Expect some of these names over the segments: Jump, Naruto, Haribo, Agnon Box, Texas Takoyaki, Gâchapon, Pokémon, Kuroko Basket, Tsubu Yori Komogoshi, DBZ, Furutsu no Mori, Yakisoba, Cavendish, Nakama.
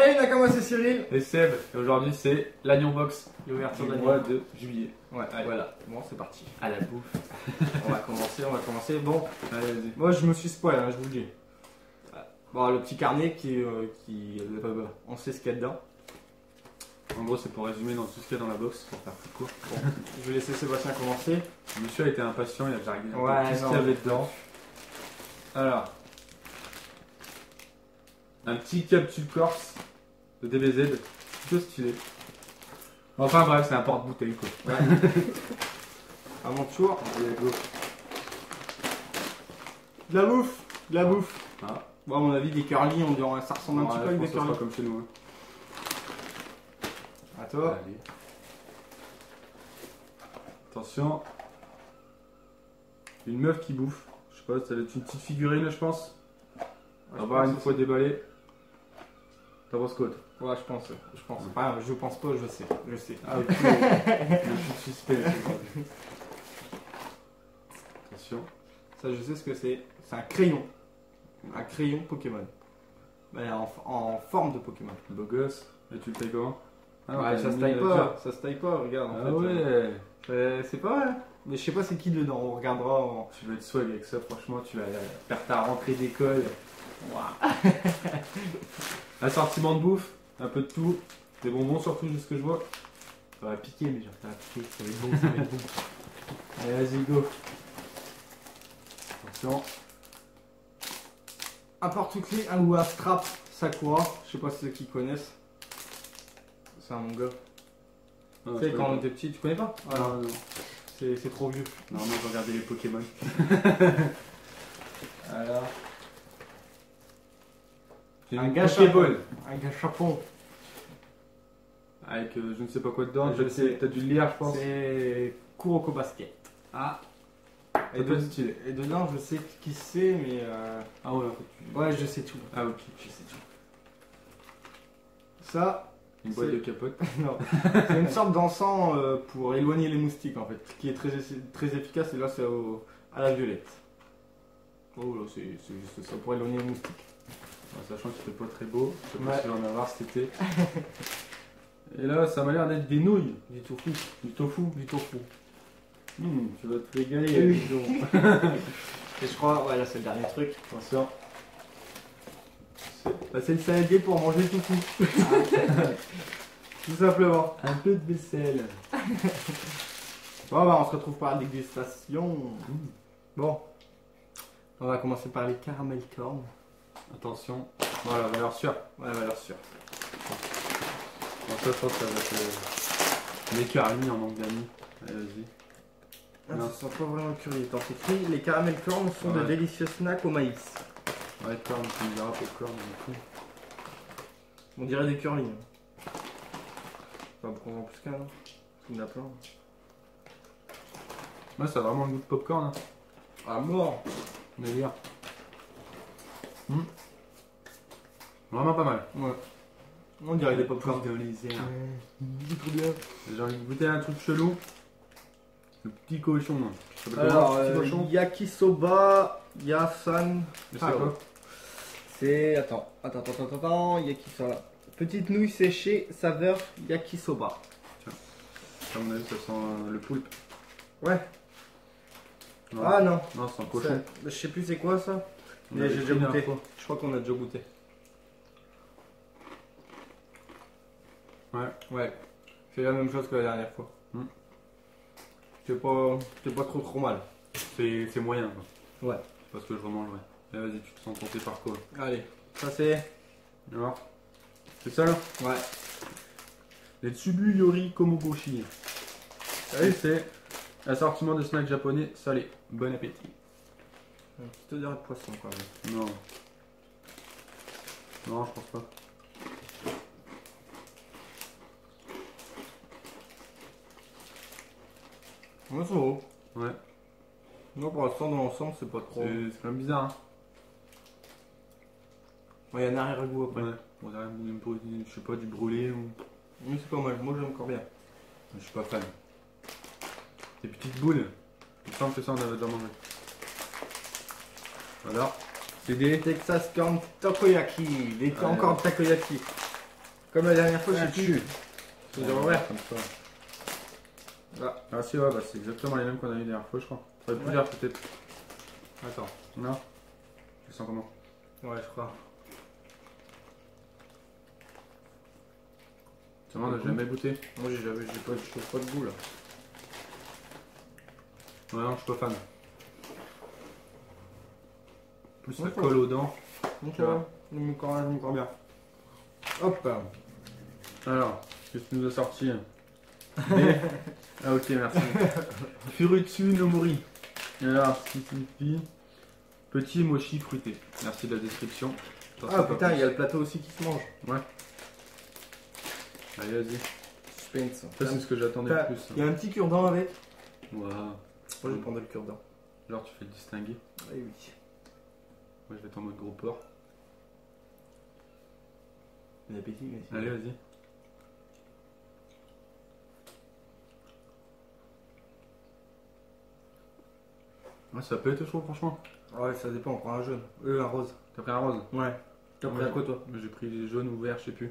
Hey Nakama, c'est Cyril et Seb, et aujourd'hui c'est l'Agnon Box, l'ouverture du mois de juillet. Ouais, allez. Voilà, bon c'est parti. À la bouffe. on va commencer. Bon, allez, moi je me suis spoil, hein, je vous le dis. Bon, le petit carnet qui on sait ce qu'il y a dedans. En gros, c'est pour résumer dans tout ce qu'il y a dans la box, pour faire plus court. Bon, je vais laisser Sébastien commencer. Monsieur a été impatient, il a déjà regardé tout ce qu'il y avait dedans. Alors, un petit capsule corse de DBZ, plutôt stylé. Enfin bref, c'est un porte-bouteille quoi. Ouais. À mon tour, de la bouffe. Ah. Bon, à mon avis, des curly, on dirait, ça ressemble un petit peu à des curly comme chez nous. Hein. À toi. Allez. Attention, une meuf qui bouffe. Je sais pas, ça va être une petite figurine, je pense. On va voir une fois déballé. T'as ce code. Ouais, je pense. Ouais. Pas, je pense pas, je sais. Ah, okay. Je suis suspect. Attention. Ça, je sais ce que c'est. C'est un crayon. Un crayon Pokémon. Mais en forme de Pokémon. Beau gosse. Et tu le tailles comment? Ça se taille pas, regarde. Ah en fait, ouais. C'est pas mal. Mais je sais pas c'est qui dedans, on regardera. Tu vas être swag avec ça, franchement, tu vas faire ta rentrée d'école. Wow. Assortiment de bouffe, un peu de tout, des bonbons surtout, de ce que je vois. Ça va piquer, mais genre ça va piquer, ça va être bon. Allez, vas-y, go. Attention. Un porte-clés, un ou un strap, Sakura, je sais pas si ceux qui connaissent. C'est un manga. Ah, tu sais, quand on était petit, tu connais pas? Ah, non. C'est trop vieux. Normalement, je regardais les Pokémon. Alors. Un gâchapon. Avec je ne sais pas quoi dedans. T'as dû le lire, je pense. C'est Kuroko Basket. Ah. Et dedans, je sais qui c'est, mais. Ah ouais, en fait. Ouais, je sais tout. Ah, ok, je sais tout. Ça. Une boîte de capote. Non, c'est une sorte d'encens pour éloigner les moustiques en fait, qui est très efficace, et là c'est à la violette. Oh là, c'est juste ça, pour éloigner les moustiques. Ouais, sachant qu'il fait pas très beau, je sais pas si je vais en avoir cet été. Et là ça m'a l'air d'être des nouilles. Du tofu. Tu vas te régaler. Oui. Et je crois, ouais là c'est le dernier truc, attention. Bah, c'est une saladier pour manger le tofu. Tout simplement. Un peu de vaisselle. Bon, bah, on se retrouve par la dégustation. Bon. On va commencer par les caramel corn. Attention. Voilà, valeur sûre. Bon, ça, je pense que ça va être... Les caramis en manque d'amis. Allez, vas-y. Non, ce sont pas vraiment curieux. Tant c'est écrit, les caramel corn sont de délicieux snacks au maïs. Ouais, corn, tu me diras popcorn, du coup. On dirait des curly. Hein. Enfin, pourquoi on vend plus qu'un, là? Il y en a plein. Ouais, ça a vraiment le goût de popcorn. Hein. À mort! Délire. Vraiment pas mal. Ouais. On dirait des popcorn dans les airs. Trop bien. J'ai envie de goûter un truc chelou. Le petit cochon. Alors, Yakisoba, Yasan. Je sais quoi. C'est. Attends. Yakisoba. Petite nouille séchée, saveur yakisoba. Tiens. À mon avis, ça sent le poulpe. Ouais. Non. Ah non. Non, c'est un cochon. Je sais plus c'est quoi ça. Mais j'ai déjà goûté. Je crois qu'on a déjà goûté. Ouais. C'est la même chose que la dernière fois. C'est pas trop mal. C'est moyen quoi. Ouais. Parce que je remange, ouais. Vas-y, tu te sens tenté par quoi? Allez, ça c'est. Alors. C'est ça là? Ouais. Les Tsubu Yori Komogoshi. Allez, c'est assortiment de snacks japonais salés. Bon appétit. Un petit odeur de poisson quand même. Non, je pense pas. Ouais, c'est beau. Ouais. Non, pour l'instant, dans l'ensemble, c'est pas trop. C'est quand même bizarre. Hein. Ouais, il y a un arrière-goût après. Ouais, on dirait je sais pas, du brûlé ou. Mais c'est pas mal, moi j'aime encore bien. Je suis pas fan. Des petites boules. Il me semble que ça, on avait déjà mangé. Voilà. C'est des Texas Takoyaki. Encore Takoyaki. Comme la dernière fois, j'ai tué. C'est de revers comme ça. Là. Ah si, ouais, bah, c'est exactement les mêmes qu'on a eu la dernière fois, je crois. T'aurais pu plusieurs peut-être. Attends. Non. Tu le sens comment? Ouais, je crois. Ça on n'a jamais goûté. Moi, je trouve pas de goût là. Ouais, non, je suis pas fan. Plus ça colle aux dents. Donc là, je me crois bien. Hop. Alors, qu'est-ce que tu nous as sorti? Ah ok, merci. Furutsu no Mori. Et là, petit mochi fruité. Merci de la description. Ah putain, il y a le plateau aussi qui se mange. Ouais. Allez, vas-y. Suspense. Ça, c'est ce que j'attendais le plus. Il y a un petit cure-dent avec. Waouh. Moi, je prendrais le cure-dent. Alors, tu fais le distinguer. Oui, oui. Moi, je vais être en mode gros porc. Bon appétit, merci. Allez, vas-y. Ouais, ça peut être chaud, franchement. Ouais, ça dépend, on prend un jaune. Un rose. T'as pris un rose? Ouais. T'as pris un quoi, toi? J'ai pris jaune ou vert, je sais plus.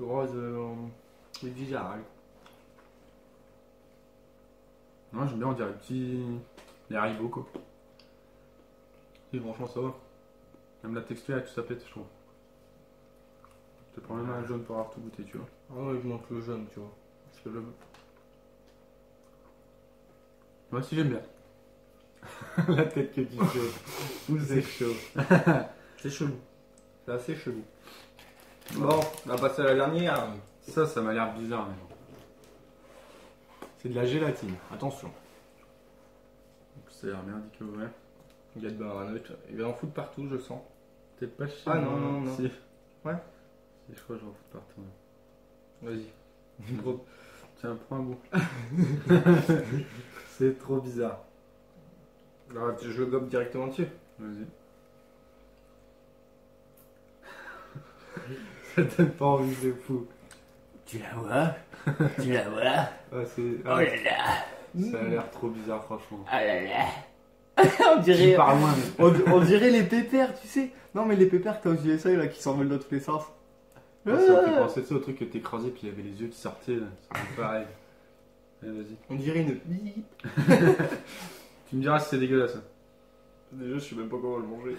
Je rose le bizarre. Non, j'aime bien, on dirait le petit. Les Haribo, quoi. Et franchement, ça va. Même la texture, elle, tout ça pète, je trouve. Je te prends même un jaune pour avoir tout goûté, tu vois. Ah ouais, il manque le jaune, tu vois. Parce que le... Ouais, si j'aime bien. La tête que tu fais. C'est chaud. C'est chelou. C'est assez chelou. Bon, on va passer à la dernière. Ça, ça m'a l'air bizarre, mais bon. C'est de la gélatine, attention. Donc, ça a l'air merdique, ouais. Il y a de banane, il va en foutre partout, je sens. Peut-être pas chier. Ah non, non, non. Si. Ouais. Si, je crois que je vais en foutre partout. Vas-y. Tiens, prends un bout. C'est trop bizarre. Alors, je le gobe directement dessus. Vas-y. Ça donne pas envie, c'est fou. Tu la vois? Tu la vois? Ouais, oh là là. Ça a l'air trop bizarre, franchement. Oh là là. On dirait... loin, mais... on dirait les pépères, tu sais. Non, mais les pépères que t'as aux USA, là, qui s'envolent dans tous les sens. Ouais, ça fait penser, tu sais, au truc que t'écrasais, puis il y avait les yeux qui sortaient, là. C'est pareil. Allez, vas-y. On dirait une... Tu me diras si c'est dégueulasse. Déjà, je sais même pas comment le manger.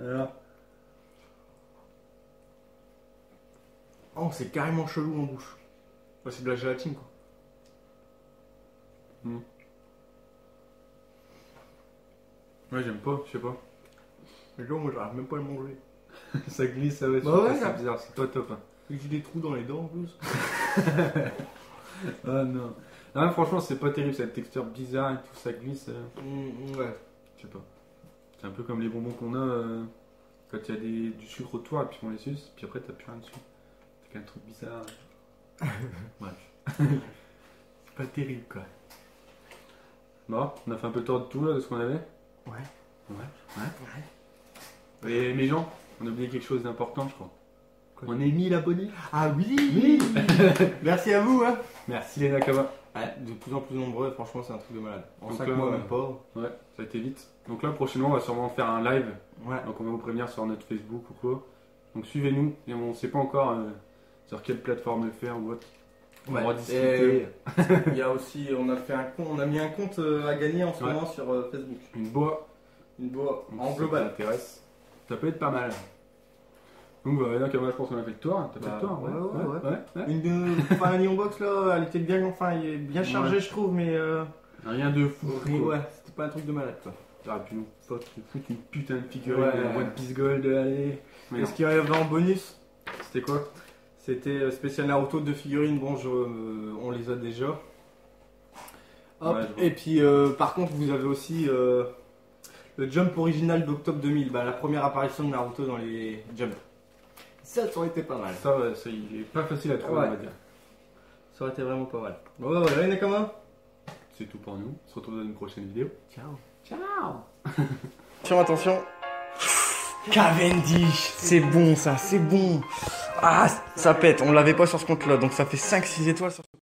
Alors... Oh, c'est carrément chelou en bouche. Ouais, c'est de la gélatine, quoi. Mmh. Ouais, j'aime pas, je sais pas. Mais là, moi, j'arrive même pas à le manger. Ça glisse, ça va être c'est bizarre, c'est pas top. J'ai des trous dans les dents en plus. Ah non. Non, franchement, c'est pas terrible, cette texture bizarre et tout, ça glisse. Ouais. Je sais pas. C'est un peu comme les bonbons qu'on a quand il y a du sucre au toit et puis on les suce, puis après t'as plus rien dessus. Un truc bizarre. Bref. C'est pas terrible, quoi. Bon, on a fait un peu le tour de tout, là, de ce qu'on avait. Ouais. Et mes gens, on a oublié quelque chose d'important, je crois. Quoi, on est 1000 abonnés. Ah oui. Merci à vous, hein. Merci les Nakama. Ouais, de plus en plus nombreux, franchement, c'est un truc de malade. En 5 mois, même pas. Ouais, ça a été vite. Donc là, prochainement, on va sûrement faire un live. Ouais. Donc on va vous prévenir sur notre Facebook ou quoi. Donc suivez-nous. Et on sait pas encore... sur quelle plateforme le faire ou autre. Ouais, on va discuter. Il y a aussi, on a mis un compte à gagner en ce moment sur Facebook. Une boa en global. Ça peut être pas mal. Donc voilà, je pense qu'on a fait le tour. T'as fait le tour, ouais. Une Agnon Box là, elle était bien, bien chargée, je trouve, mais rien de fou. Ouais, c'était pas un truc de malade, quoi. T'aurais pu nous foutre une putain de figurine de One Piece Gold. Allez. Qu'est-ce qu'il y avait en bonus? C'était quoi? C'était spécial Naruto, de figurines, bon, on les a déjà. Hop. Ouais, et puis par contre, vous avez aussi le Jump original d'octobre 2000, bah, la première apparition de Naruto dans les Jump. Ça, ça aurait été pas mal. Ça, il est pas facile à trouver, on va dire. Ça aurait été vraiment pas mal. Bon, bah, voilà, Nakama. C'est tout pour nous. On se retrouve dans une prochaine vidéo. Ciao. Ciao. Attention, attention. Cavendish, c'est bon ça, c'est bon. Ah, ça pète, on l'avait pas sur ce compte-là, donc ça fait 5-6 étoiles sur ce compte.